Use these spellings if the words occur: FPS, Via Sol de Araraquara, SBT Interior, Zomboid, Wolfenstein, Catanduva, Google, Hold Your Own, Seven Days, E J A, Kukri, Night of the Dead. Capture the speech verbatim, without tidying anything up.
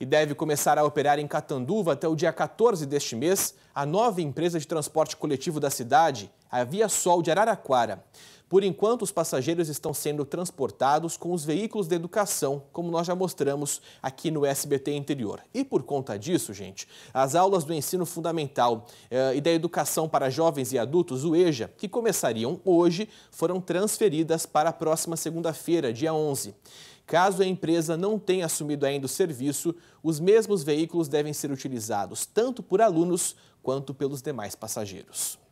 E deve começar a operar em Catanduva até o dia quatorze deste mês a nova empresa de transporte coletivo da cidade, a Via Sol de Araraquara. Por enquanto, os passageiros estão sendo transportados com os veículos de educação, como nós já mostramos aqui no S B T Interior. E por conta disso, gente, as aulas do ensino fundamental eh, e da educação para jovens e adultos, o E J A, que começariam hoje, foram transferidas para a próxima segunda-feira, dia onze. Caso a empresa não tenha assumido ainda o serviço, os mesmos veículos devem ser utilizados tanto por alunos quanto pelos demais passageiros.